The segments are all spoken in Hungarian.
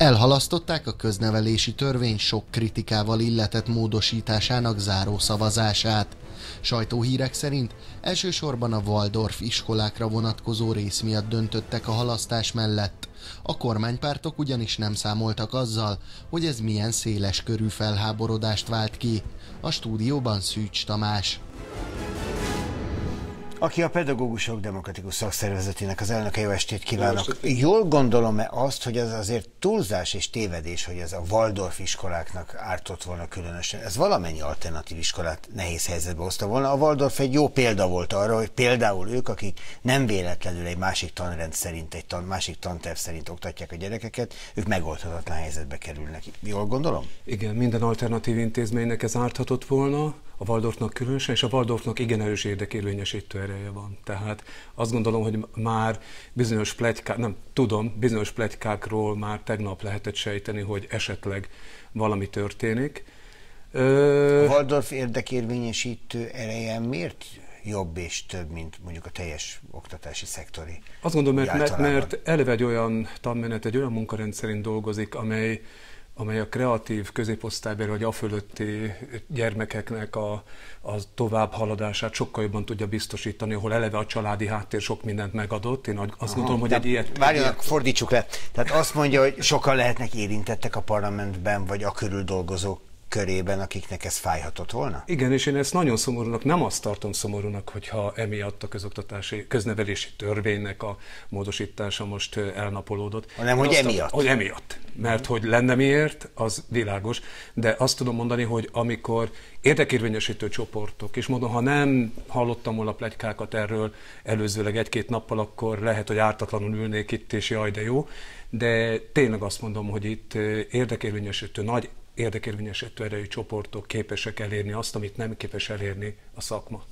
Elhalasztották a köznevelési törvény sok kritikával illetett módosításának záró szavazását. Sajtóhírek szerint elsősorban a Waldorf iskolákra vonatkozó rész miatt döntöttek a halasztás mellett. A kormánypártok ugyanis nem számoltak azzal, hogy ez milyen széles körű felháborodást vált ki. A stúdióban Szűcs Tamás. Aki a Pedagógusok Demokratikus Szakszervezetének az elnöke, jó estét kívánok! Jól gondolom-e azt, hogy ez azért túlzás és tévedés, hogy ez a Waldorf iskoláknak ártott volna különösen? Ez valamennyi alternatív iskolát nehéz helyzetbe hozta volna. A Waldorf egy jó példa volt arra, hogy például ők, akik nem véletlenül egy másik tanrend szerint, egy másik tanterv szerint oktatják a gyerekeket, ők megoldhatatlan helyzetbe kerülnek. Jól gondolom? Igen, minden alternatív intézménynek ez árthatott volna. A Waldorfnak különösen, és a Waldorfnak igen erős érdekérvényesítő ereje van. Tehát azt gondolom, hogy már bizonyos pletykák, nem tudom, bizonyos pletykákról már tegnap lehetett sejteni, hogy esetleg valami történik. A Waldorf érdekérvényesítő ereje miért jobb és több, mint mondjuk a teljes oktatási szektori? Azt gondolom, mert eleve egy olyan tanmenet, egy olyan munkarendszerint dolgozik, amely a kreatív középosztálybeli vagy afölötti gyermekeknek a továbbhaladását sokkal jobban tudja biztosítani, ahol eleve a családi háttér sok mindent megadott. Én azt gondolom, hogy egy ilyet... Várjanak, fordítsuk le. Tehát azt mondja, hogy sokan lehetnek érintettek a parlamentben, vagy a körül dolgozók körében, akiknek ez fájhatott volna? Igen, és én ezt nagyon szomorúnak, nem azt tartom szomorúnak, hogyha emiatt a köznevelési törvénynek a módosítása most elnapolódott. Hanem, hogy emiatt? Hogy emiatt. Mert hogy lenne miért, az világos, de azt tudom mondani, hogy amikor érdekérvényesítő csoportok, és mondom, ha nem hallottam volna pletykákat erről előzőleg egy-két nappal, akkor lehet, hogy ártatlanul ülnék itt, és jaj, de jó, de tényleg azt mondom, hogy itt érdekérvényesítő nagy érdekérvényesítő erejű csoportok képesek elérni azt, amit nem képes elérni a szakma.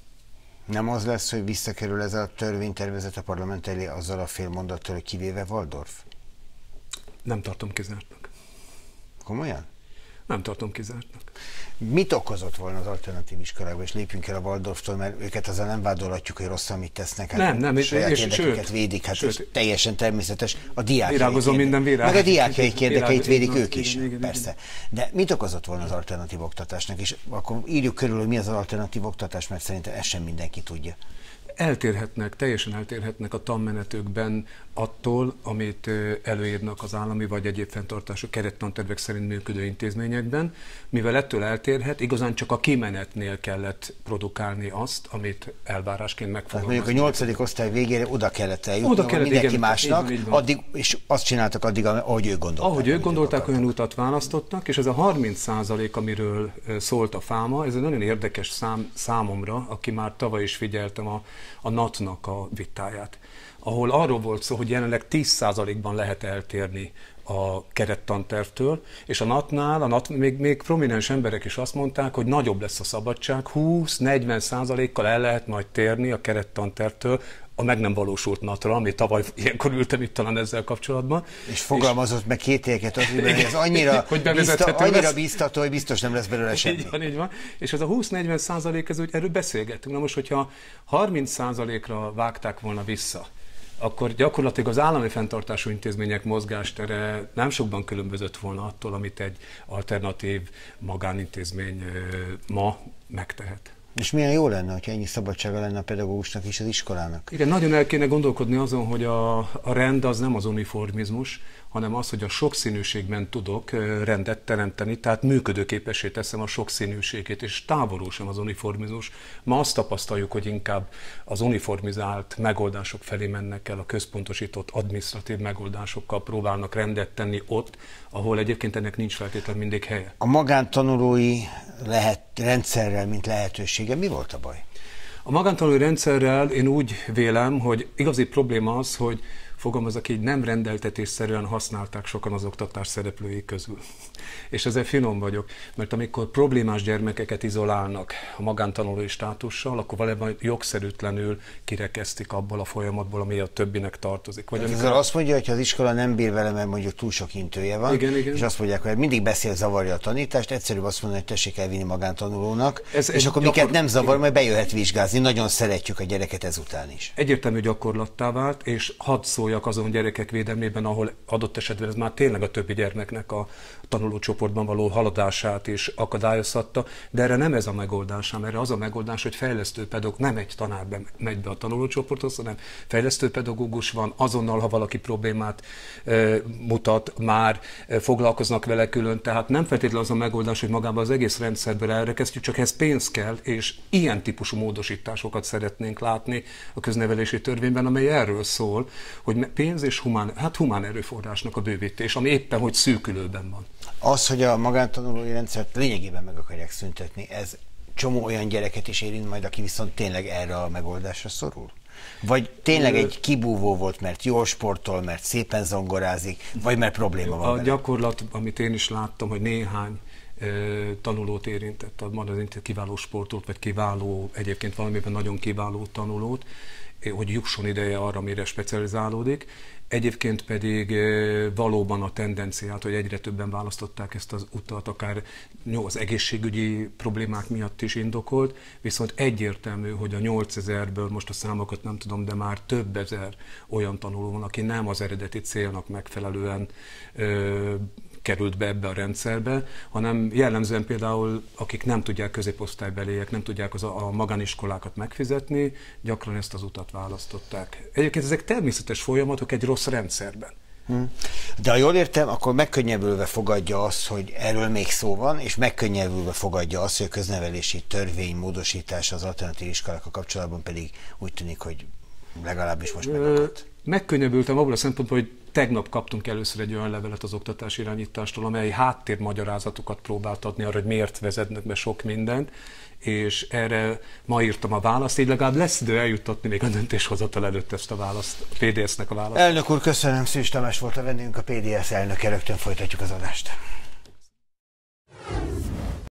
Nem az lesz, hogy visszakerül ez a törvénytervezet a parlament elé azzal a fél mondattól, hogy kivéve Waldorf? Nem tartom kizártnak. Komolyan? Nem tartom kizártnak. Mit okozott volna az alternatív iskolákban, és lépjünk el a Waldorftól, mert őket azzal nem vádolhatjuk, hogy rosszul mit tesznek, hát nem, saját érdekeket védik, hát ez teljesen természetes, a diákjaik érdekeit védik ők is, persze. De mit okozott volna az alternatív oktatásnak, és akkor írjuk körül, hogy mi az alternatív oktatás, mert szerintem ezt sem mindenki tudja. Eltérhetnek, teljesen eltérhetnek a tanmenetőkben attól, amit előírnak az állami vagy egyéb fenntartású kerettantervek szerint működő intézményekben, mivel ettől eltérhet, igazán csak a kimenetnél kellett produkálni azt, amit elvárásként megfogalmaznak. Mondjuk a 8. osztály végére oda kellett eljutni, mindenki másnak, addig, és azt csináltak addig, ahogy ők gondolták. Ahogy ők gondolták, olyan utat választottak, és ez a 30%, amiről szólt a FÁMA, ez egy nagyon érdekes szám számomra, aki már tavaly is figyeltem a NAT-nak a vitáját, ahol arról volt szó, hogy jelenleg 10%-ban lehet eltérni a kerettantervtől, és a NAT-nál, még prominens emberek is azt mondták, hogy nagyobb lesz a szabadság, 20-40%-kal el lehet majd térni a kerettantervtől a meg nem valósult NAT-ra, ami tavaly ilyenkor ültem itt talán ezzel kapcsolatban. És fogalmazott meg kételyeket az ügyben, hogy ez annyira bíztató, hogy biztos nem lesz belőle semmi. Így van. És ez a 20-40% ez, hogy erről beszélgettünk. Na most, hogyha 30%-ra vágták volna vissza, akkor gyakorlatilag az állami fenntartású intézmények mozgástere nem sokban különbözött volna attól, amit egy alternatív magánintézmény ma megtehet. És milyen jó lenne, hogyha ennyi szabadsága lenne a pedagógusnak és az iskolának? Igen, nagyon el kéne gondolkodni azon, hogy a rend az nem az uniformizmus, hanem az, hogy a sokszínűségben tudok rendet teremteni, tehát működőképessé teszem a sokszínűségét, és távolról sem az uniformizmus. Ma azt tapasztaljuk, hogy inkább az uniformizált megoldások felé mennek el, a központosított adminisztratív megoldásokkal próbálnak rendet tenni ott, ahol egyébként ennek nincs feltétlenül mindig helye. A magántanulói rendszerrel, mint lehetősége, mi volt a baj? A magántanulói rendszerrel én úgy vélem, hogy igazi probléma az, hogy fogalmazok így, nem rendeltetésszerűen használták sokan az oktatás szereplői közül. És ezzel finom vagyok, mert amikor problémás gyermekeket izolálnak a magántanulói státussal, akkor valami jogszerűtlenül kirekesztik abból a folyamatból, ami a többinek tartozik. Vagy amikor... azt mondja, hogy az iskola nem bír vele, mert mondjuk túl sok intője van, igen. És azt mondják, hogy mindig beszél, zavarja a tanítást, egyszerűbb azt mondani, hogy tessék elvinni magántanulónak, és akkor minket nem zavar, igen. Majd bejöhet vizsgázni, nagyon szeretjük a gyereket ezután is. Egyértelmű gyakorlattá vált, és hadd szól szóljak azon gyerekek védelmében, ahol adott esetben ez már tényleg a többi gyermeknek a tanulócsoportban való haladását is akadályozhatta, de erre nem ez a megoldás, hanem erre az a megoldás, hogy fejlesztő pedagógus, nem egy tanár megy be a tanulócsoporthoz, hanem fejlesztő pedagógus van, azonnal, ha valaki problémát mutat, már foglalkoznak vele külön, tehát nem feltétlenül az a megoldás, hogy magában az egész rendszerből elrekesztjük, csak ez pénz kell, és ilyen típusú módosításokat szeretnénk látni a köznevelési törvényben, amely erről szól, hogy pénz és humán erőforrásnak a bővítés, ami éppen hogy szűkülőben van. Az, hogy a magántanulói rendszert lényegében meg akarják szüntetni, ez csomó olyan gyereket is érint majd, aki viszont tényleg erre a megoldásra szorul? Vagy tényleg egy kibúvó volt, mert jól sportol, mert szépen zongorázik, vagy mert probléma van vele? A gyakorlat, amit én is láttam, hogy néhány tanulót érintett, kiváló sportot, vagy kiváló, egyébként valamiben nagyon kiváló tanulót, hogy jusson ideje arra, mire specializálódik. Egyébként pedig valóban a tendenciát, hogy egyre többen választották ezt az utat, akár az egészségügyi problémák miatt is indokolt, viszont egyértelmű, hogy a 8000-ből, most a számokat nem tudom, de már több ezer olyan tanuló van, aki nem az eredeti célnak megfelelően került be ebbe a rendszerbe, hanem jellemzően például, akik nem tudják középosztálybeliek, nem tudják a magániskolákat megfizetni, gyakran ezt az utat választották. Egyébként ezek természetes folyamatok egy rossz rendszerben. De ha jól értem, akkor megkönnyebbülve fogadja azt, hogy erről még szó van, és megkönnyebbülve fogadja azt, hogy a köznevelési törvény módosítása az alternatív iskolákkal kapcsolatban pedig úgy tűnik, hogy legalábbis most megakadt. Megkönnyebbültem abból a szempontból, hogy tegnap kaptunk először egy olyan levelet az oktatási irányítástól, amely háttérmagyarázatokat próbált adni arra, hogy miért vezetnek be sok mindent, és erre ma írtam a választ, így legalább lesz idő eljuttatni még a döntéshozatal előtt ezt a választ, a PDS-nek a választ. Elnök úr, köszönöm, Szűcs Tamás volt a vendégünk, a PDS elnöke, rögtön folytatjuk az adást.